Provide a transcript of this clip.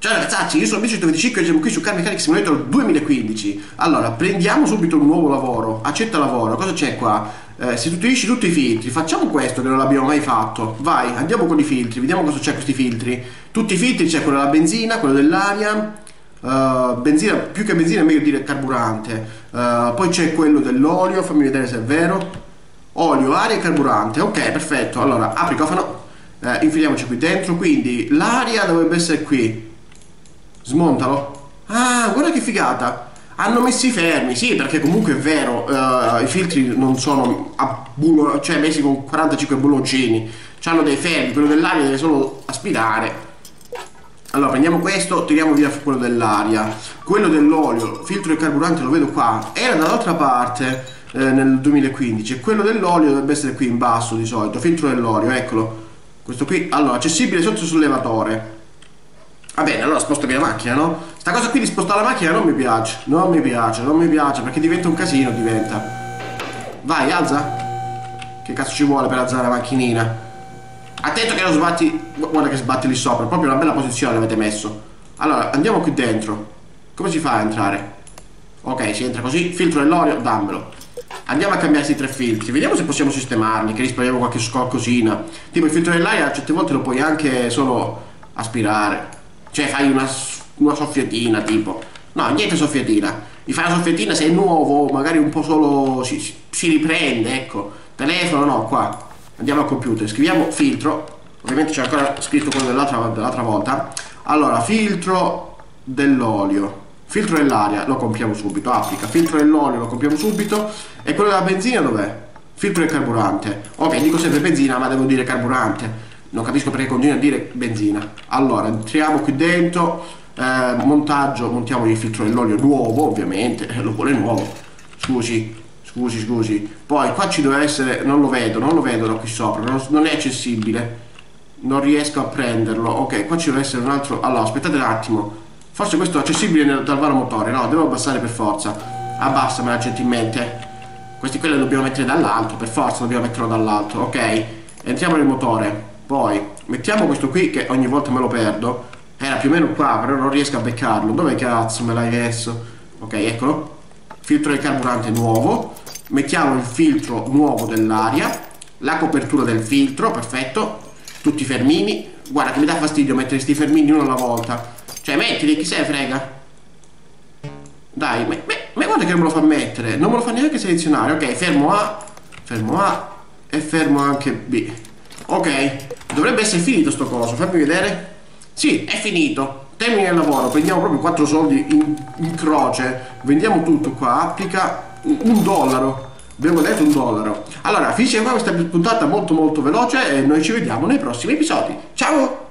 Ciao ragazzacci, io sono Mito125 e siamo qui su Car Mechanic Simulator 2015. Allora, prendiamo subito un nuovo lavoro. Accetta lavoro, cosa c'è qua? Se unisci tutti i filtri, facciamo questo che non l'abbiamo mai fatto. Vai, andiamo con i filtri, vediamo cosa c'è con questi filtri. Tutti i filtri, c'è quello della benzina, quello dell'aria. Benzina, più che benzina è meglio dire carburante. Poi c'è quello dell'olio, fammi vedere se è vero. Olio, aria e carburante, ok, perfetto. Allora, apri cofano, infiliamoci qui dentro, quindi l'aria dovrebbe essere qui. Smontalo. Ah, guarda che figata. Hanno messo i fermi, sì, perché comunque è vero, i filtri non sono a bullo, cioè messi con 45 bulloncini. C'hanno dei fermi, quello dell'aria deve solo aspirare. Allora, prendiamo questo, tiriamo via quello dell'aria. Quello dell'olio, filtro e carburante lo vedo qua. Era dall'altra parte nel 2015. Quello dell'olio dovrebbe essere qui in basso di solito. Filtro dell'olio, eccolo. Questo qui, allora, accessibile sotto sul levatore. Va bene, allora sposto via la macchina, no? Sta cosa qui di spostare la macchina non mi piace, non mi piace, perché diventa un casino, diventa. Vai, alza. Che cazzo ci vuole per alzare la macchinina? Attento che non sbatti, guarda che sbatti lì sopra, proprio una bella posizione l'avete messo. Allora, andiamo qui dentro. Come si fa a entrare? Ok, si entra così, filtro dell'olio, dammelo. Andiamo a cambiarsi i tre filtri, vediamo se possiamo sistemarli, che risparmiamo qualche qualcosina. Tipo il filtro dell'aria, certe volte lo puoi anche solo aspirare. Cioè fai una soffiatina tipo. No, niente soffiatina. Gli fai una soffiatina se è nuovo, magari un po' solo si riprende, ecco. Telefono no, qua. Andiamo al computer, scriviamo filtro. Ovviamente c'è ancora scritto quello dell'altra volta. Allora, filtro dell'olio. Filtro dell'aria, lo compiamo subito, applica. Filtro dell'olio, lo compiamo subito. E quello della benzina dov'è? Filtro del carburante. Ok, dico sempre benzina, ma devo dire carburante. Non capisco perché continua a dire benzina. Allora, entriamo qui dentro, montaggio, montiamo il filtro dell'olio nuovo, ovviamente, lo vuole nuovo. Scusi. Poi qua ci deve essere, non lo vedo da qui sopra, non è accessibile. Non riesco a prenderlo. Ok, qua ci deve essere un altro. Allora, aspettate un attimo. Forse questo è accessibile dal varo motore. No, devo abbassare per forza. Abbassamela gentilmente. Questi quelli dobbiamo mettere dall'alto, per forza dobbiamo metterlo dall'alto. Ok, entriamo nel motore. Poi mettiamo questo qui che ogni volta me lo perdo. Era più o meno qua, però non riesco a beccarlo. Dove cazzo me l'hai messo? Ok, eccolo. Filtro del carburante nuovo. Mettiamo il filtro nuovo dell'aria. La copertura del filtro, perfetto. Tutti i fermini. Guarda che mi dà fastidio mettere questi fermini uno alla volta. Cioè mettili, chi se ne frega. Dai, ma guarda che non me lo fa mettere. Non me lo fa neanche selezionare. Ok, fermo A e fermo anche B. Ok, dovrebbe essere finito sto coso, fammi vedere. Sì, è finito. Termine il lavoro, prendiamo proprio 4 soldi in croce. Vendiamo tutto qua, applica $1. Abbiamo detto $1. Allora, finisce qua questa puntata molto veloce e noi ci vediamo nei prossimi episodi. Ciao!